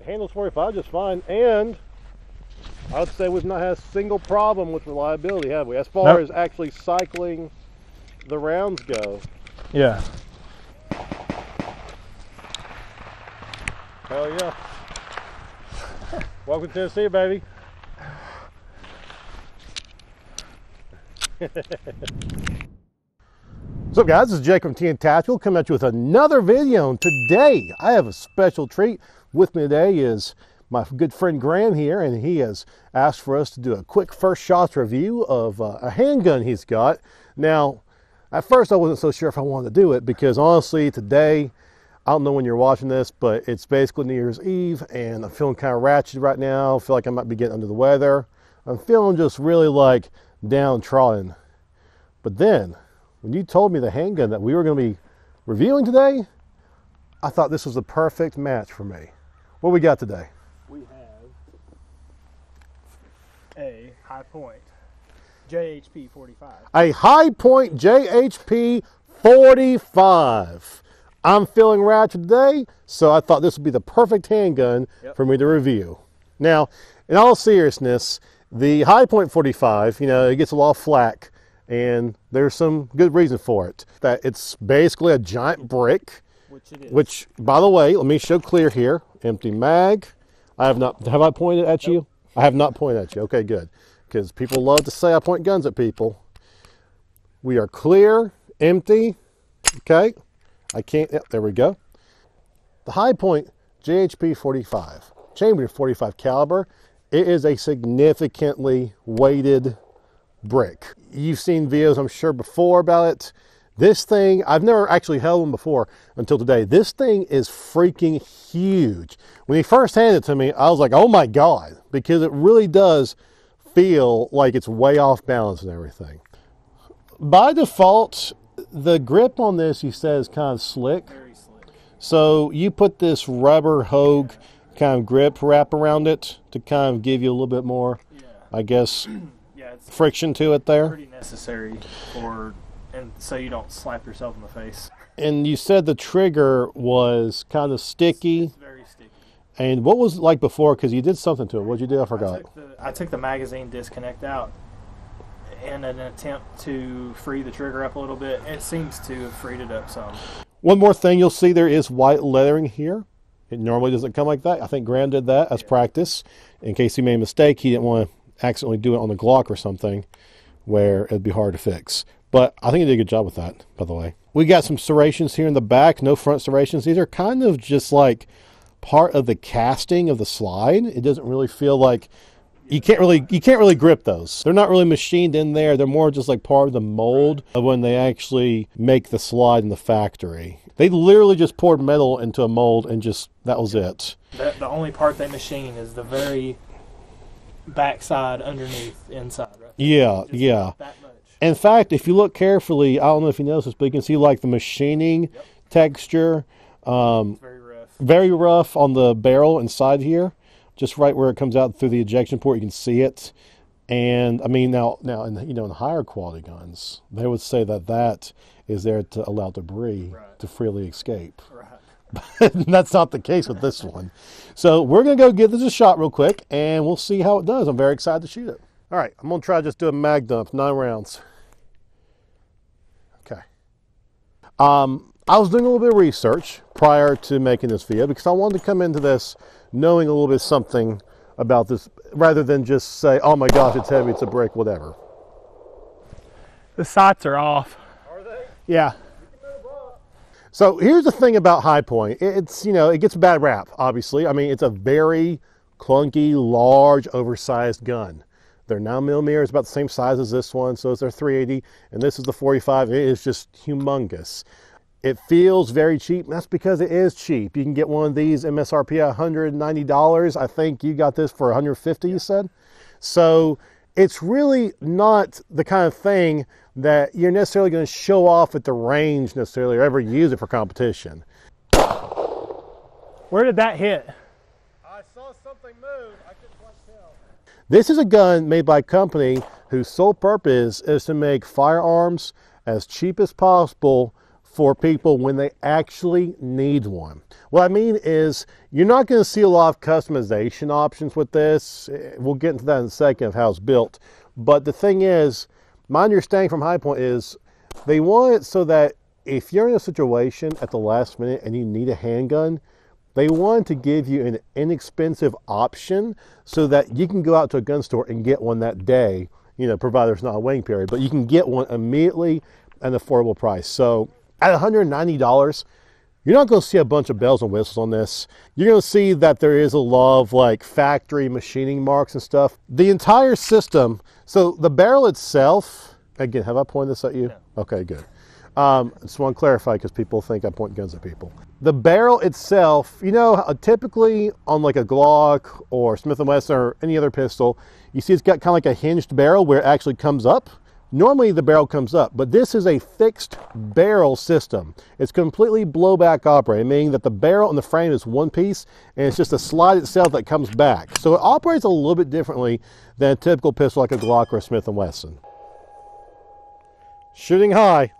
It handles 45 just fine, and I would say we've not had a single problem with reliability, have we? As far as actually cycling the rounds go. Yeah. Hell yeah. Welcome to Tennessee, baby. What's up, guys? This is Jake from TN Tactical coming at you with another video. And today I have a special treat. With me today is my good friend Graham here, and he has asked for us to do a quick first shots review of a handgun he's got. Now, at first I wasn't so sure if I wanted to do it because honestly today, I don't know when you're watching this, but it's basically New Year's Eve and I'm feeling kind of ratchet right now. I feel like I might be getting under the weather. I'm feeling just really like downtrodden. But then when you told me the handgun that we were going to be reviewing today, I thought this was the perfect match for me. What we got today? We have a Hi-Point JHP 45. A Hi-Point JHP 45. I'm feeling ratchet today, so I thought this would be the perfect handgun for me to review. Now, in all seriousness, the Hi-Point 45, you know, it gets a lot of flack, and there's some good reason for it. That it's basically a giant brick, which it is. Which, by the way, let me show clear here. Empty mag. I have not. Have I pointed at you? Nope. I have not pointed at you. Okay, good. Because people love to say I point guns at people. We are clear, empty. Okay. I can't, yep, there we go. The Hi-Point JHP 45, chambered 45 caliber. It is a significantly weighted brick. You've seen videos, I'm sure, before about it. This thing, I've never actually held one before until today. This thing is freaking huge. When he first handed it to me, I was like, oh my God, because it really does feel like it's way off balance and everything. By default, the grip on this, he says, is kind of slick. Very slick. So you put this rubber Hogue kind of grip wrap around it to kind of give you a little bit more, I guess, friction to it there. Pretty necessary, and so you don't slap yourself in the face. And you said the trigger was kind of sticky. It's very sticky. And what was it like before? Because you did something to it. What did you do? I forgot. I took the magazine disconnect out in an attempt to free the trigger up a little bit. It seems to have freed it up some. One more thing you'll see, there is white leathering here. It normally doesn't come like that. I think Graham did that as practice. In case he made a mistake, he didn't want to accidentally do it on the Glock or something where it'd be hard to fix. But I think he did a good job with that, by the way. We got some serrations here in the back, no front serrations. These are kind of just like part of the casting of the slide. It doesn't really feel like you can't really grip those. They're not really machined in there. They're more just like part of the mold of when they actually make the slide in the factory. They literally just poured metal into a mold and just, that was it. The only part they machine is the very backside underneath inside, right? Yeah, yeah. That much. In fact, if you look carefully, I don't know if you notice this, but you can see like the machining texture. Very rough. Very rough on the barrel inside here. Just right where it comes out through the ejection port, you can see it. And I mean, now, in, you know, in higher quality guns, they would say that that is there to allow debris to freely escape. Right. But that's not the case with this one. So we're gonna go give this a shot real quick, and we'll see how it does. I'm very excited to shoot it. All right, I'm gonna try just do a mag dump, 9 rounds. Okay. I was doing a little bit of research prior to making this video because I wanted to come into this knowing a little bit something about this rather than just say, oh my gosh, it's heavy, it's a brick, whatever. The sights are off. Are they? Yeah. So here's the thing about Hi-Point. It's, you know, it gets a bad rap, obviously. I mean, it's a very clunky, large, oversized gun. Their 9mm is about the same size as this one, so it's their 380, and this is the 45. It is just humongous. It feels very cheap, and that's because it is cheap. You can get one of these MSRP at $190. I think you got this for $150, you said? So it's really not the kind of thing that you're necessarily going to show off at the range necessarily or ever use it for competition. Where did that hit? I saw something move. I couldn't quite tell. This is a gun made by a company whose sole purpose is to make firearms as cheap as possible for people when they actually need one. What I mean is you're not going to see a lot of customization options with this. We'll get into that in a second of how it's built. But the thing is, my understanding from Hi-Point is they want it so that if you're in a situation at the last minute and you need a handgun, they want to give you an inexpensive option so that you can go out to a gun store and get one that day, you know, provided there's not a waiting period, but you can get one immediately at an affordable price. So at $190, you're not going to see a bunch of bells and whistles on this. You're going to see that there is a lot of like factory machining marks and stuff. The entire system, so the barrel itself, again, have I pointed this at you? No. Okay, good. Just want to clarify because people think I point guns at people. The barrel itself, you know, typically on like a Glock or Smith & Wesson or any other pistol, you see it's got kind of like a hinged barrel where it actually comes up. Normally the barrel comes up, but this is a fixed barrel system. It's completely blowback operated, meaning that the barrel and the frame is one piece and it's just the slide itself that comes back. So it operates a little bit differently than a typical pistol like a Glock or a Smith & Wesson. Shooting high.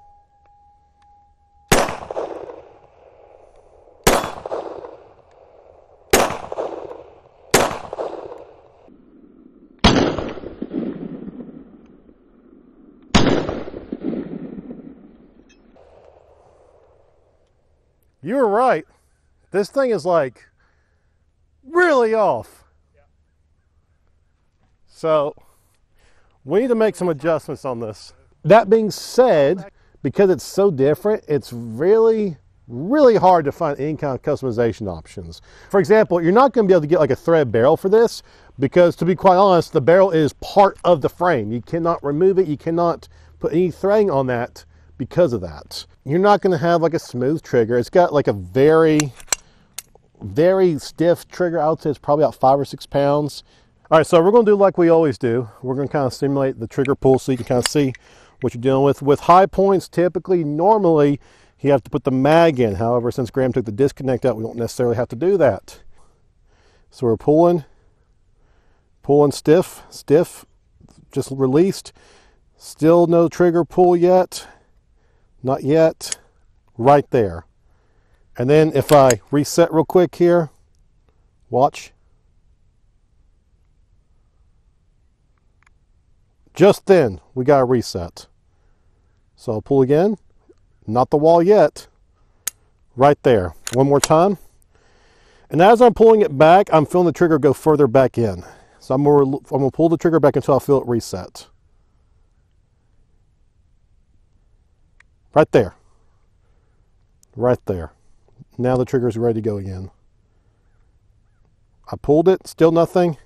You were right. This thing is like really off. Yeah. So we need to make some adjustments on this. That being said, because it's so different, it's really hard to find any kind of customization options. For example, you're not going to be able to get like a thread barrel for this because, to be quite honest, the barrel is part of the frame. You cannot remove it. You cannot put any threading on that because of that. You're not going to have like a smooth trigger. It's got like a very stiff trigger. I would say it's probably about 5 or 6 pounds. All right, so we're going to do like we always do. We're going to kind of simulate the trigger pull so you can kind of see what you're dealing with. With Hi-Points, typically, normally, you have to put the mag in. However, since Graham took the disconnect out, we don't necessarily have to do that. So we're pulling stiff, just released. Still no trigger pull yet. Not yet, right there. And then if I reset real quick here, watch. Just then, we got a reset. So I'll pull again, not the wall yet, right there. One more time. And as I'm pulling it back, I'm feeling the trigger go further back in. So I'm gonna pull the trigger back until I feel it reset. Right there, Now the trigger's ready to go again. I pulled it, still nothing.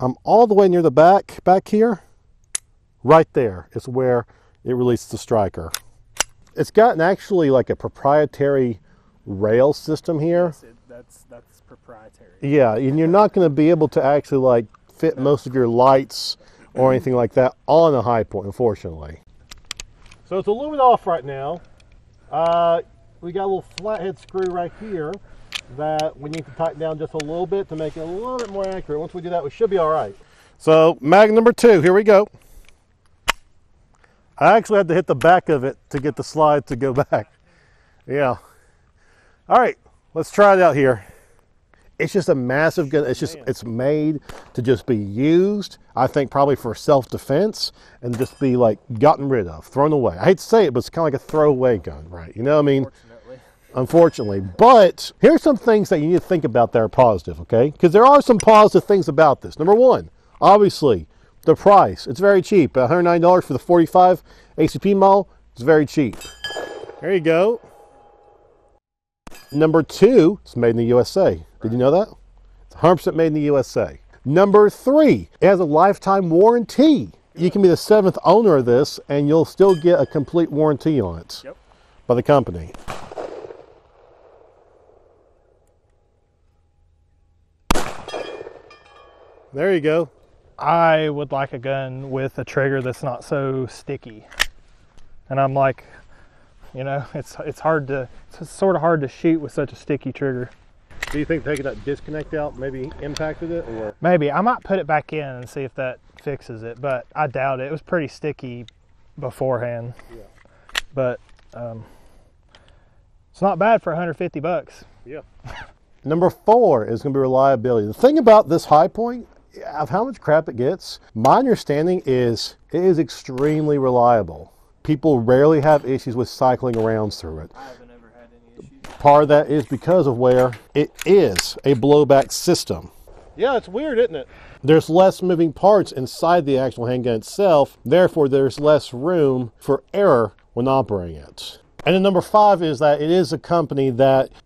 I'm all the way near the back, here. Right there is where it released the striker. It's gotten actually like a proprietary rail system here. That's proprietary. Yeah, and you're not gonna be able to actually like fit most of your lights or anything like that on a Hi-Point, unfortunately. So it's a little bit off right now. We got a little flathead screw right here that we need to tighten down just a little bit to make it a little bit more accurate. Once we do that, we should be all right. So mag number 2, here we go. I actually had to hit the back of it to get the slide to go back. Yeah. All right, let's try it out here. It's just a massive gun. It's just, it's made to just be used, I think probably for self-defense and just be like gotten rid of, thrown away. I hate to say it, but it's kind of like a throwaway gun, right? You know what I mean? Unfortunately. But here's some things that you need to think about that are positive, okay? Because there are some positive things about this. Number one, obviously, the price. It's very cheap. $190 for the 45 ACP model. It's very cheap. There you go. Number 2, it's made in the USA. Did you know that? It's 100% made in the USA. Number 3, it has a lifetime warranty. You can be the 7th owner of this and you'll still get a complete warranty on it by the company. There you go. I would like a gun with a trigger that's not so sticky. And I'm like, you know, it's sort of hard to shoot with such a sticky trigger. Do you think taking that disconnect out maybe impacted it, or? Maybe. I might put it back in and see if that fixes it, but I doubt it. It was pretty sticky beforehand. Yeah. But It's not bad for 150 bucks. Yeah. Number four is going to be reliability. The thing about this Hi-Point, of how much crap it gets, my understanding is it is extremely reliable. People rarely have issues with cycling rounds through it. I haven't ever had any issues. Part of that is because of where it is a blowback system. Yeah, it's weird, isn't it? There's less moving parts inside the actual handgun itself. Therefore, there's less room for error when operating it. And then number five is that it is a company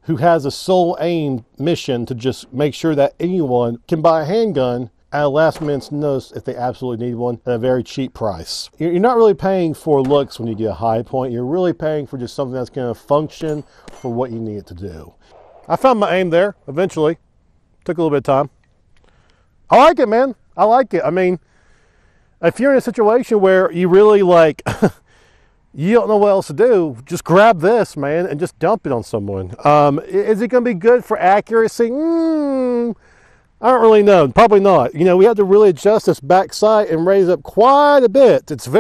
who has a sole aim mission to just make sure that anyone can buy a handgun at a last minute's notice if they absolutely need one at a very cheap price. You're not really paying for looks when you get a Hi-Point. You're really paying for just something that's going to function for what you need it to do. I found my aim there eventually. Took a little bit of time. I like it, man. I like it. I mean, if you're in a situation where you really like... you don't know what else to do, just grab this, man, and just dump it on someone. Is it going to be good for accuracy? I don't really know. Probably not. You know, we have to really adjust this back sight and raise up quite a bit. It's a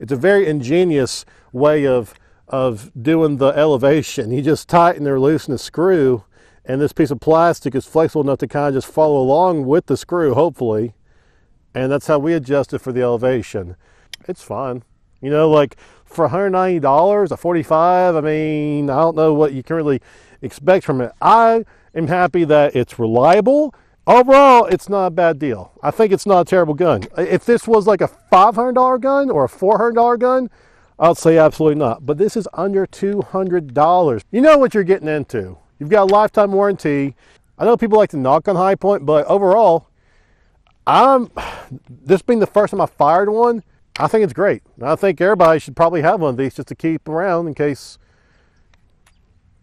very ingenious way of doing the elevation. You just tighten or loosen the screw, and this piece of plastic is flexible enough to kind of just follow along with the screw, hopefully. And that's how we adjust it for the elevation. It's fine. You know, like for $190, a 45, I mean, I don't know what you can really expect from it. I am happy that it's reliable. Overall, it's not a bad deal. I think it's not a terrible gun. If this was like a $500 gun or a $400 gun, I'd say absolutely not. But this is under $200. You know what you're getting into. You've got a lifetime warranty. I know people like to knock on Hi-Point, but overall, this being the first time I fired one, I think it's great. I think everybody should probably have one of these just to keep around in case,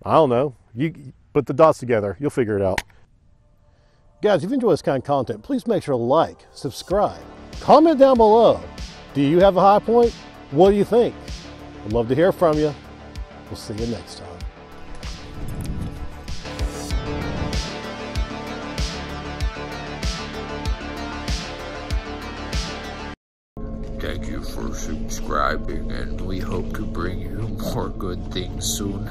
I don't know, you put the dots together. You'll figure it out. Guys, if you've enjoyed this kind of content, please make sure to like, subscribe, comment down below. Do you have a Hi-Point? What do you think? I'd love to hear from you. We'll see you next time. Thank you for subscribing, and we hope to bring you more good things soon.